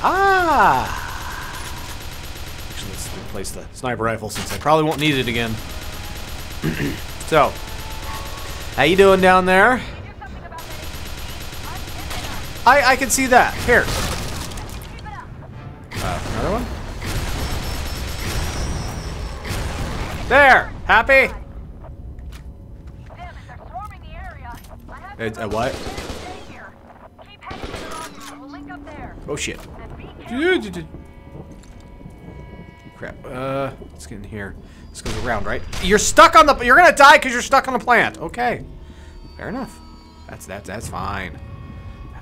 Ah! Actually, let's replace the sniper rifle since I probably won't need it again. So, how you doing down there? I can see that. Here. Another one? There! Happy? It's a what? Oh shit. Crap. Let's get in here. This goes around, right? You're stuck on the you're gonna die because you're stuck on the plant. Okay. Fair enough. That's fine.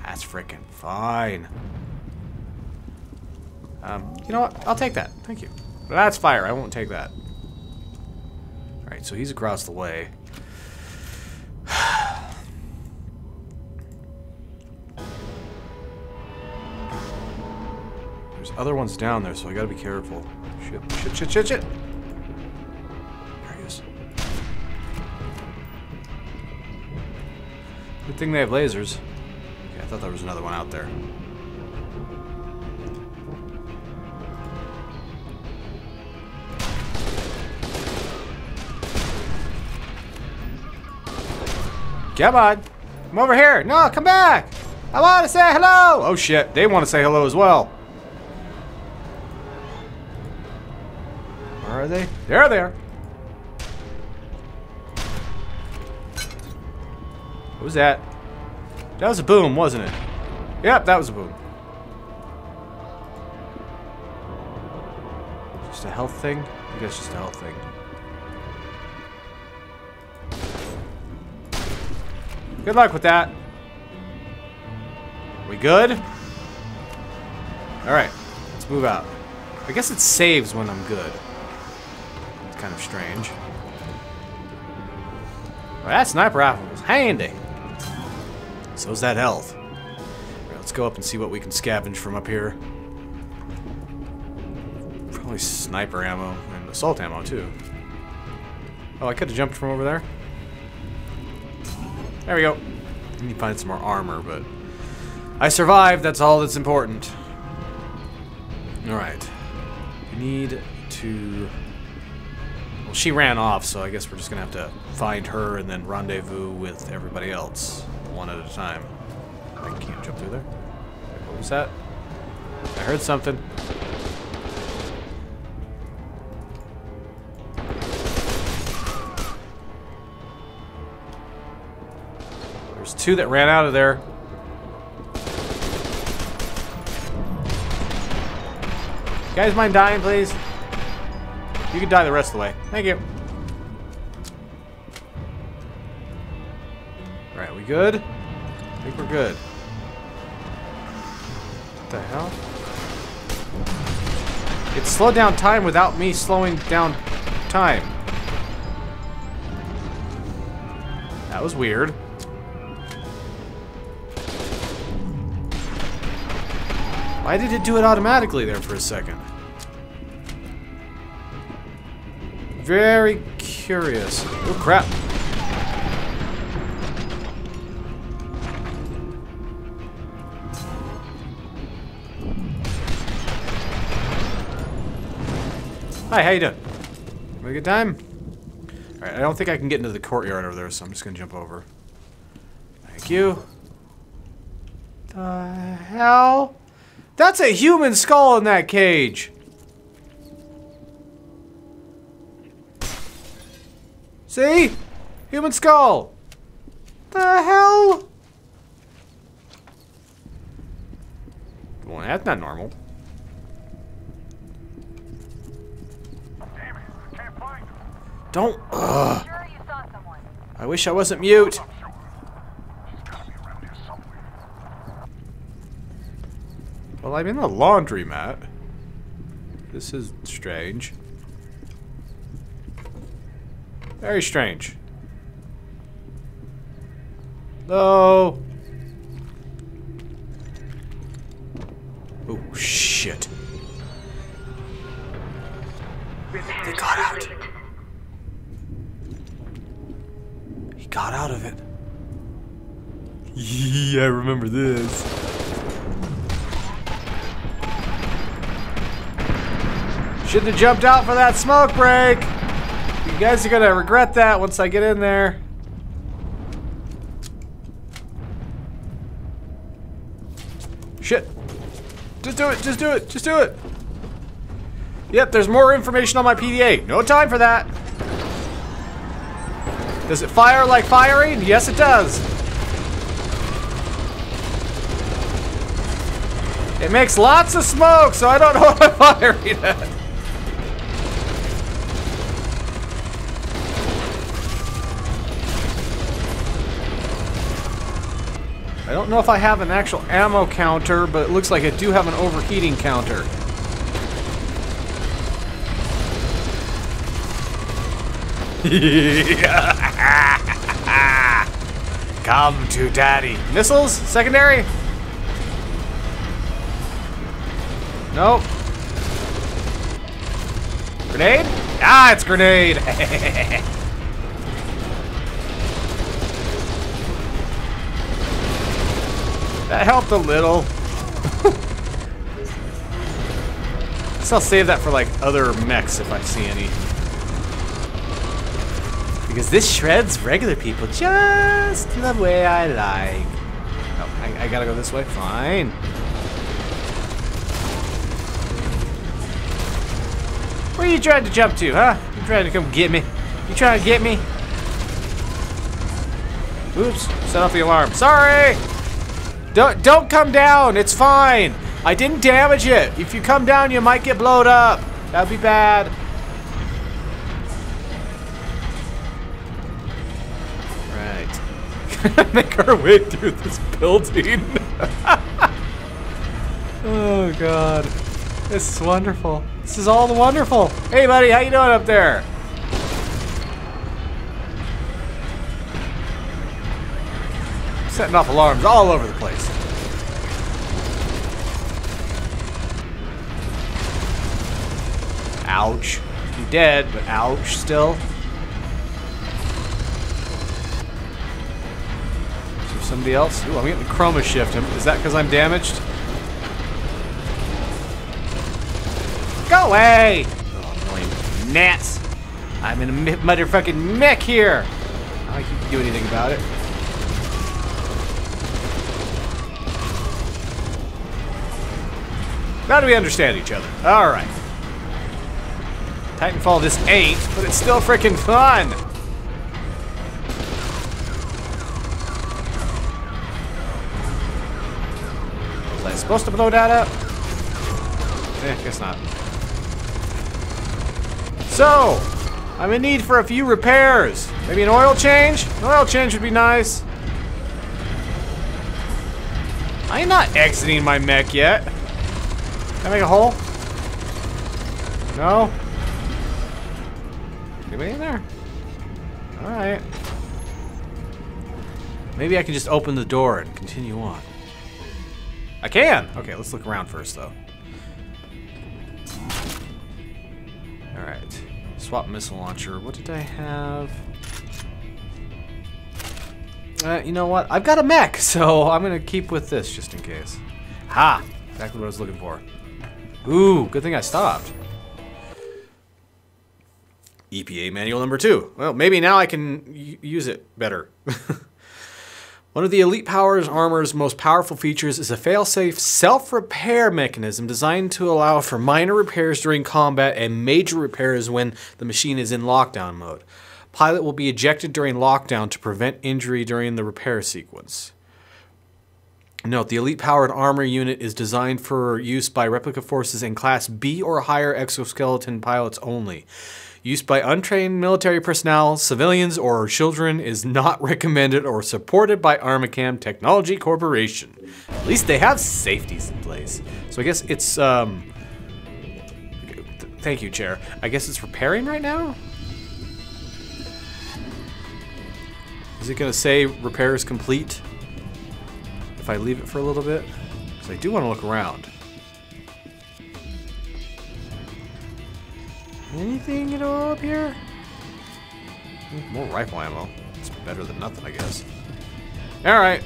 That's freaking fine. You know what? I'll take that. Thank you. But that's fire. I won't take that. Alright, so he's across the way. There's other ones down there, so I gotta be careful. Shit, shit, shit, shit, shit! There he is. Good thing they have lasers. Okay, I thought there was another one out there. Come on. Come over here. No, come back. I want to say hello. Oh, shit. They want to say hello as well. Where are they? They're there. What was that? That was a boom, wasn't it? Yep, that was a boom. Just a health thing? I guess just a health thing. Good luck with that. We good? Alright, let's move out. I guess it saves when I'm good. It's kind of strange. Well, that sniper rifle was handy. So's that health. Alright, let's go up and see what we can scavenge from up here. Probably sniper ammo and assault ammo, too. Oh, I could have jumped from over there. There we go. I need to find some more armor, but I survived. That's all that's important. Alright. We need to... Well, she ran off, so I guess we're just going to have to find her and then rendezvous with everybody else. One at a time. I can't jump through there. What was that? I heard something. Two that ran out of there. You guys mind dying, please? You can die the rest of the way. Thank you. Alright, we good? I think we're good. What the hell? It slowed down time without me slowing down time. That was weird. Why did it do it automatically there for a second? Very curious. Oh, crap. Hi, how you doing? Have a good time? Alright, I don't think I can get into the courtyard over there, so I'm just gonna jump over. Thank you. The hell? That's a human skull in that cage! See? Human skull! The hell? Well, that's not normal. Damn it, I can't find him. Don't. Ugh. Sure you saw someone. I wish I wasn't mute. Well, I'm in the laundromat. This is strange. Very strange. No. Oh, shit. They got out. He got out of it. Yeah, I remember this. Shouldn't have jumped out for that smoke break. You guys are gonna regret that once I get in there. Shit. Just do it, just do it, just do it. Yep, there's more information on my PDA. No time for that. Does it fire like firing? Yes, it does. It makes lots of smoke, so I don't know what I'm firing at. I don't know if I have an actual ammo counter, but it looks like I do have an overheating counter. Come to daddy. Missiles? Secondary? Nope. Grenade? Ah, it's grenade. That helped a little. So I'll save that for like other mechs if I see any. Because this shreds regular people just the way I like. Oh, I gotta go this way. Fine. Where you trying to jump to, huh? You trying to come get me? You trying to get me? Oops! Set off the alarm. Sorry. Don't come down. It's fine. I didn't damage it. If you come down, you might get blowed up. That'd be bad. Make our way through this building. Oh god, this is wonderful. This is all wonderful. Hey buddy, how you doing up there? I'm setting off alarms all over the place. Ouch. You're dead, but ouch still. Somebody else? Ooh, I'm getting the chroma shift. Is that because I'm damaged? Go away! Oh, annoying gnats. I'm in a motherfucking mech here. I can't do anything about it. Now do we understand each other? Alright. Titanfall this ain't, but it's still freaking fun! Supposed to blow that up? Eh, guess not. So, I'm in need for a few repairs. Maybe an oil change? An oil change would be nice. I am not exiting my mech yet. Can I make a hole? No? Anybody in there? Alright. Maybe I can just open the door and continue on. I can! Okay, let's look around first, though. Alright. Swap missile launcher. What did I have? You know what? I've got a mech, so I'm gonna keep with this just in case. Ha! Exactly what I was looking for. Ooh, good thing I stopped. EPA manual number 2. Well, maybe now I can use it better. One of the Elite Power's armor's most powerful features is a fail-safe self-repair mechanism designed to allow for minor repairs during combat and major repairs when the machine is in lockdown mode. Pilot will be ejected during lockdown to prevent injury during the repair sequence. Note, the Elite Powered Armor unit is designed for use by replica forces in Class B or higher exoskeleton pilots only. Use by untrained military personnel, civilians, or children is not recommended or supported by Armacam Technology Corporation. At least they have safeties in place. So I guess it's, thank you, Chair. I guess it's repairing right now? Is it gonna say repair is complete? If I leave it for a little bit? Because I do want to look around. Anything at all up here? More rifle ammo. It's better than nothing, I guess. Alright.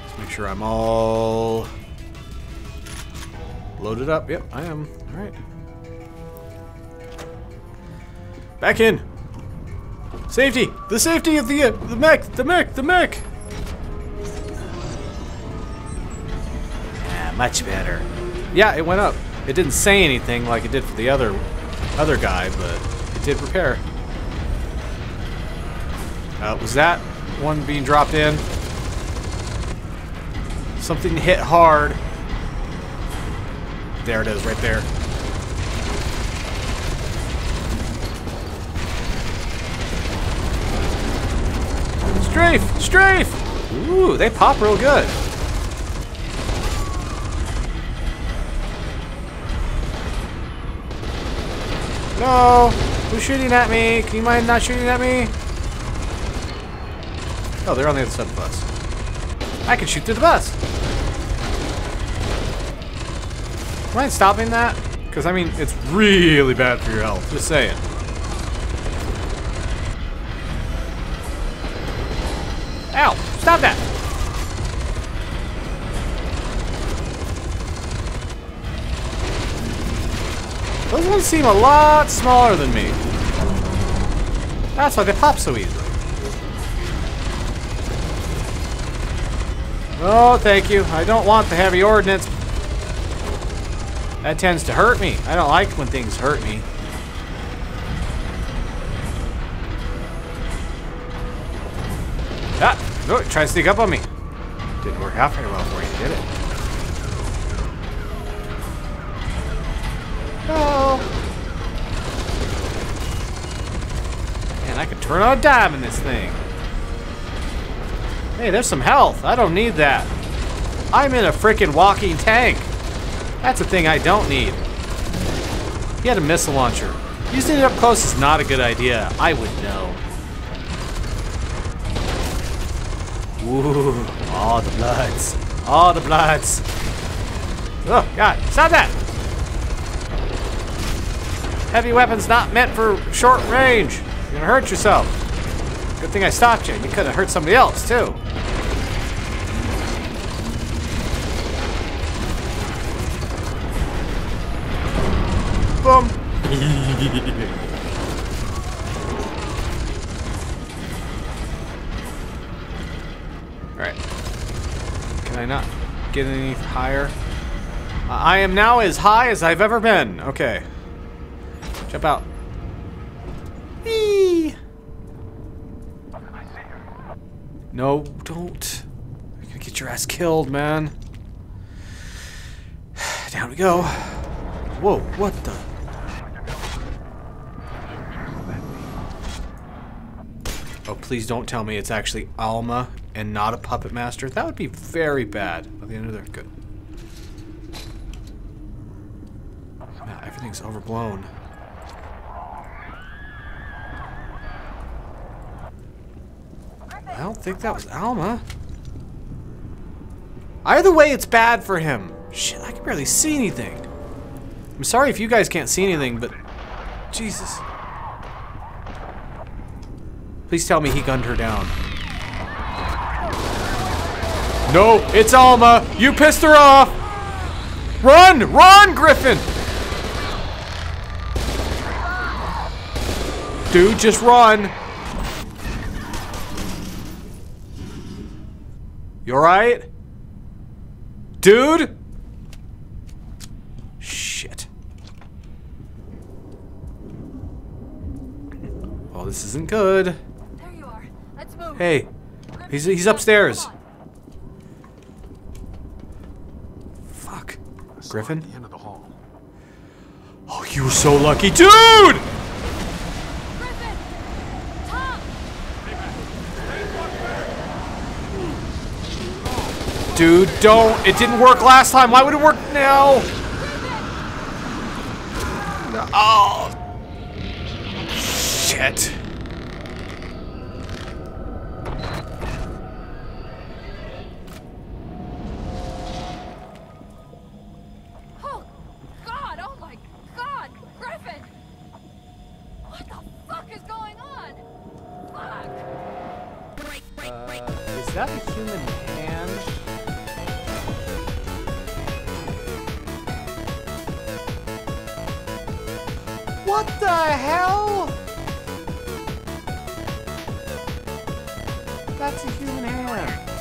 Let's make sure I'm all Loaded up. Yep, I am. All right. Back in. Safety. The safety of the mech. The mech. The mech. Yeah, much better. Yeah, it went up. It didn't say anything like it did for the other guy, but it did repair. Was that one being dropped in? Something hit hard. There it is, right there. Strafe! Strafe! Ooh, they pop real good. No! Who's shooting at me? Can you mind not shooting at me? Oh, they're on the other side of the bus. I can shoot through the bus! Am I stopping that? Because, I mean, it's really bad for your health. Just saying. Ow! Stop that! Those ones seem a lot smaller than me. That's why they pop so easily. Oh, thank you. I don't want the heavy ordnance. That tends to hurt me. I don't like when things hurt me. Ah! No, try to sneak up on me. Didn't work out very well for you, did it? Oh! Man, I could turn on a dime in this thing. Hey, there's some health. I don't need that. I'm in a freaking walking tank. That's a thing I don't need. He had a missile launcher. Using it up close is not a good idea. I would know. Ooh, all the bloods. All the bloods. Oh, God. Stop that! Heavy weapons not meant for short range. You're gonna hurt yourself. Good thing I stopped you. You could have hurt somebody else, too. Boom. Alright. Can I not get any higher? I am now as high as I've ever been. Okay. Jump out. Whee! No, don't. You're gonna get your ass killed, man. Down we go. Whoa, what the? Oh, please don't tell me it's actually Alma and not a puppet master. That would be very bad. By the end of there, good. Man, everything's overblown. I don't think that was Alma. Either way, it's bad for him. Shit, I can barely see anything. I'm sorry if you guys can't see anything, but Jesus. Please tell me he gunned her down. No, it's Alma! You pissed her off! Run! Run, Griffin! Dude, just run! You alright? Dude? Shit. Well, this isn't good. Hey, he's upstairs. Fuck. Griffin? The end of the hall. Oh, you were so lucky. Dude! Griffin! Tom! Dude, don't. It didn't work last time. Why would it work now? No. Oh. Shit. Is that a human hand? What the hell? That's a human hand.